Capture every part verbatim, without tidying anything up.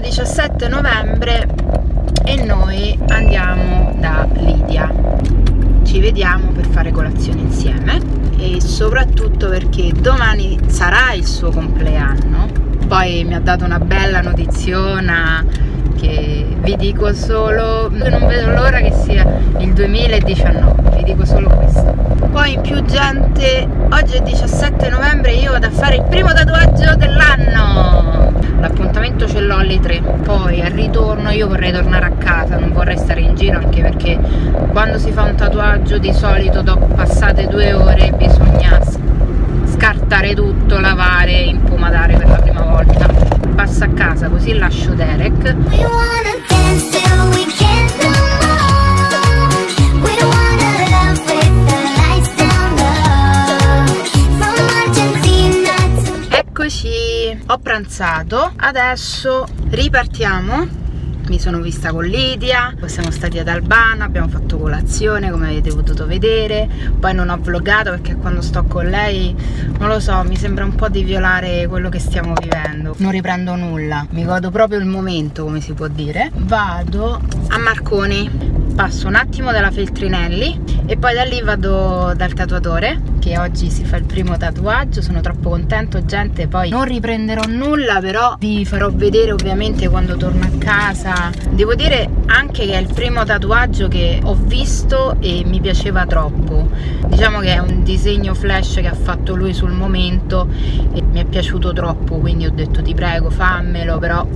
diciassette novembre e noi andiamo da Lydia, ci vediamo per fare colazione insieme e soprattutto perché domani sarà il suo compleanno. Poi mi ha dato una bella notiziona che vi dico solo, non vedo l'ora che sia il duemiladiciannove, vi dico solo questo. Poi più gente, oggi è diciassette novembre, io vado a fare il primo tatuaggio dell'anno. L'appuntamento ce l'ho alle tre, poi al ritorno io vorrei tornare a casa, non vorrei stare in giro, anche perché quando si fa un tatuaggio di solito dopo passate due ore bisogna scartare tutto, lavare, impomadare per la prima volta. Passo a casa così lascio Derek. Ho pranzato, adesso ripartiamo, mi sono vista con Lydia, siamo stati ad Albano, abbiamo fatto colazione come avete potuto vedere, poi non ho vloggato perché quando sto con lei, non lo so, mi sembra un po' di violare quello che stiamo vivendo, non riprendo nulla, mi godo proprio il momento come si può dire. Vado a Marconi, passo un attimo dalla Feltrinelli e poi da lì vado dal tatuatore. Oggi si fa il primo tatuaggio, sono troppo contento gente, poi non riprenderò nulla, però vi farò vedere ovviamente quando torno a casa. Devo dire anche che è il primo tatuaggio che ho visto e mi piaceva troppo, diciamo che è un disegno flash che ha fatto lui sul momento e mi è piaciuto troppo, quindi ho detto ti prego fammelo, però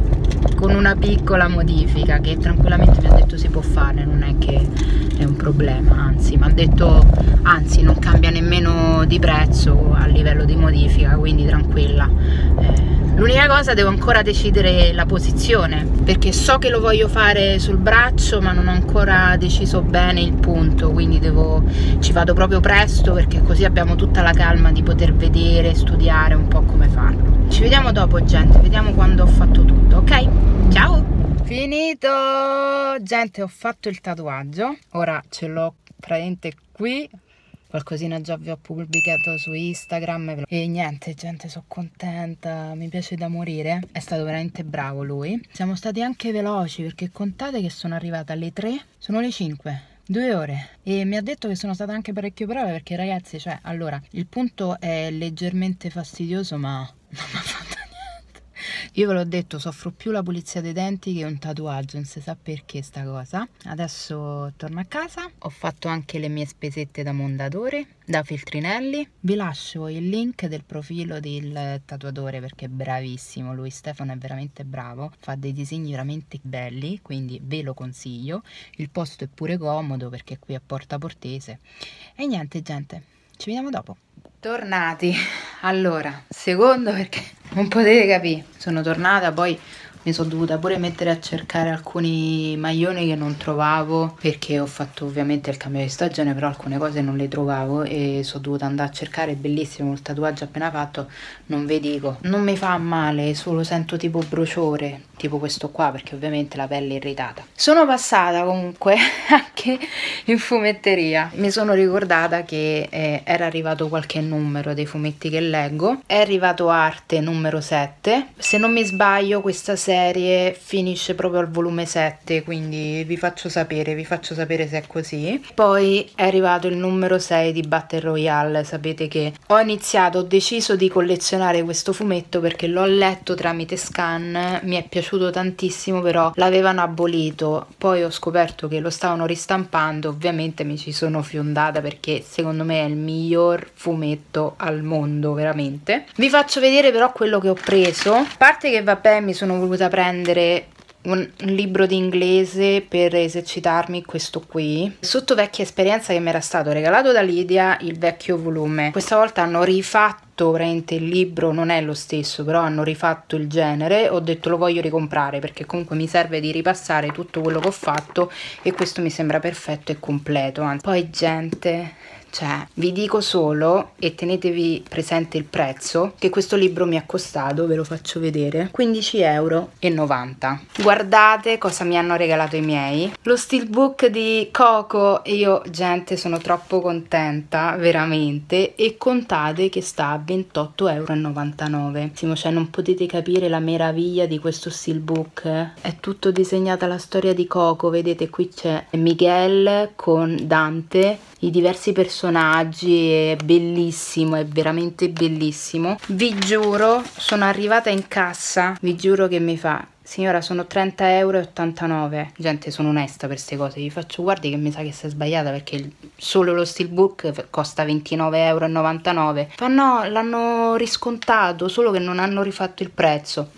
con una piccola modifica che tranquillamente mi ha detto si può fare, non è che è un problema, anzi mi ha detto anzi non cambia nemmeno di prezzo a livello di modifica, quindi tranquilla. eh, l'unica cosa devo ancora decidere la posizione, perché so che lo voglio fare sul braccio ma non ho ancora deciso bene il punto, quindi devo, ci vado proprio presto perché così abbiamo tutta la calma di poter vedere, studiare un po' come farlo. Ci vediamo dopo gente, vediamo quando ho fatto tutto, ok? Ciao! Finito! Gente, ho fatto il tatuaggio, ora ce l'ho praticamente qui, qualcosina già vi ho pubblicato su Instagram e niente gente, sono contenta, mi piace da morire, è stato veramente bravo lui. Siamo stati anche veloci perché contate che sono arrivata alle tre, sono le cinque. Due ore e mi ha detto che sono stata anche parecchio brava perché ragazzi, cioè, allora il punto è leggermente fastidioso ma non mi ha fatto niente. Io ve l'ho detto, soffro più la pulizia dei denti che un tatuaggio, non si sa perché sta cosa. Adesso torno a casa, ho fatto anche le mie spesette da Mondadori, da Feltrinelli. Vi lascio il link del profilo del tatuatore perché è bravissimo lui, Stefano è veramente bravo, fa dei disegni veramente belli, quindi ve lo consiglio. Il posto è pure comodo perché è qui a Porta Portese. E niente gente, ci vediamo dopo. Tornati, allora, secondo perché non potete capire, sono tornata, poi mi sono dovuta pure mettere a cercare alcuni maglioni che non trovavo perché ho fatto ovviamente il cambio di stagione, però alcune cose non le trovavo e sono dovuta andare a cercare. Bellissimo il tatuaggio appena fatto, non vi dico, non mi fa male, solo sento tipo bruciore, tipo questo qua perché ovviamente la pelle è irritata. Sono passata comunque anche in fumetteria, mi sono ricordata che eh, era arrivato qualche numero dei fumetti che leggo, è arrivato Arte numero sette, se non mi sbaglio questa sera serie finisce proprio al volume sette, quindi vi faccio sapere, vi faccio sapere se è così. Poi è arrivato il numero sei di Battle Royale, sapete che ho iniziato, ho deciso di collezionare questo fumetto perché l'ho letto tramite scan, mi è piaciuto piaciuto tantissimo, però l'avevano abolito, poi ho scoperto che lo stavano ristampando, ovviamente mi ci sono fiondata perché secondo me è il miglior fumetto al mondo, veramente. Vi faccio vedere però quello che ho preso, a parte che vabbè mi sono voluta prendere un libro di inglese per esercitarmi, questo qui, sotto vecchia esperienza che mi era stato regalato da Lydia, il vecchio volume. Questa volta hanno rifatto veramente il libro, non è lo stesso, però hanno rifatto il genere. Ho detto lo voglio ricomprare perché comunque mi serve di ripassare tutto quello che ho fatto e questo mi sembra perfetto e completo. Poi gente... cioè, vi dico solo, e tenetevi presente il prezzo, che questo libro mi ha costato, ve lo faccio vedere, quindici euro e novanta. Guardate cosa mi hanno regalato i miei. Lo steelbook di Coco, e io, gente, sono troppo contenta, veramente, e contate che sta a ventotto euro e novantanove. Cioè, non potete capire la meraviglia di questo steelbook. È tutto disegnata la storia di Coco, vedete qui c'è Miguel con Dante, i diversi personaggi. È bellissimo, è veramente bellissimo, vi giuro. Sono arrivata in cassa, vi giuro che mi fa: signora, sono trenta euro e ottantanove. Gente, sono onesta per queste cose, vi faccio guardi che mi sa che si è sbagliata perché solo lo steelbook costa ventinove euro e novantanove. Ma no, l'hanno riscontato, solo che non hanno rifatto il prezzo.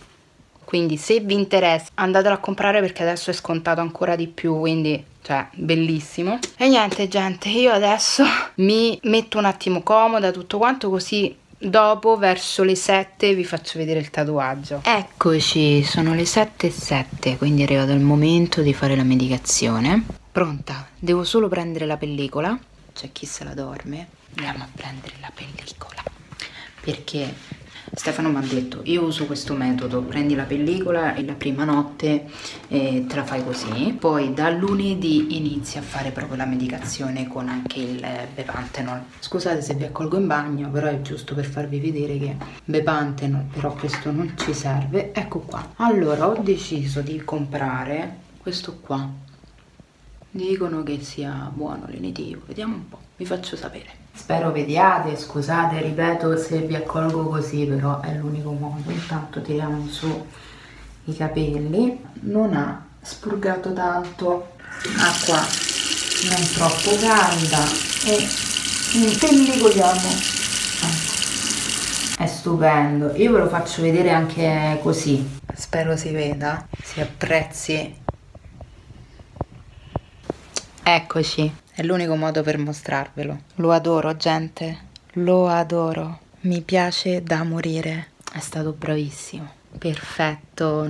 Quindi se vi interessa andatelo a comprare perché adesso è scontato ancora di più, quindi cioè bellissimo. E niente gente, io adesso mi metto un attimo comoda tutto quanto, così dopo verso le sette vi faccio vedere il tatuaggio. Eccoci, sono le sette e sette, quindi è arrivato il momento di fare la medicazione. Pronta, devo solo prendere la pellicola, c'è chi se la dorme. Andiamo a prendere la pellicola perché Stefano mi ha detto: io uso questo metodo, prendi la pellicola e la prima notte eh, te la fai così, poi da lunedì inizi a fare proprio la medicazione con anche il Bepanthenol. Scusate se vi accolgo in bagno, però è giusto per farvi vedere che Bepanthenol, però questo non ci serve, ecco qua. Allora ho deciso di comprare questo qua, dicono che sia buono, lenitivo, vediamo un po', vi faccio sapere. Spero vediate, scusate, ripeto, se vi accolgo così, però è l'unico modo. Intanto tiriamo su i capelli. Non ha spurgato tanto, acqua non troppo calda e impellicoliamo. Ecco. È stupendo, io ve lo faccio vedere anche così. Spero si veda, si apprezzi. Eccoci. È l'unico modo per mostrarvelo. Lo adoro, gente. Lo adoro. Mi piace da morire. È stato bravissimo. Perfetto.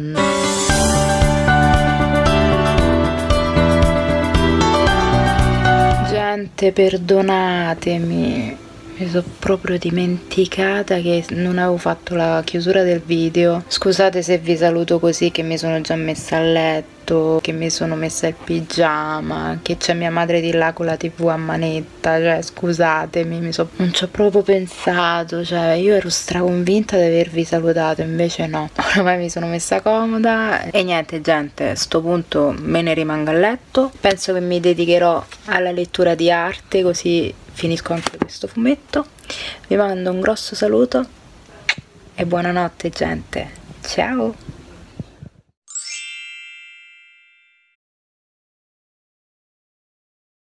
Gente, perdonatemi. Mi sono proprio dimenticata che non avevo fatto la chiusura del video. Scusate se vi saluto così, che mi sono già messa a letto, che mi sono messa il pigiama, che c'è mia madre di là con la tv a manetta, cioè scusatemi, mi so... non ci ho proprio pensato, cioè io ero straconvinta di avervi salutato, invece no, oramai mi sono messa comoda. E niente gente, a sto punto me ne rimango a letto, penso che mi dedicherò alla lettura di arte, così finisco anche questo fumetto. Vi mando un grosso saluto e buonanotte gente, ciao!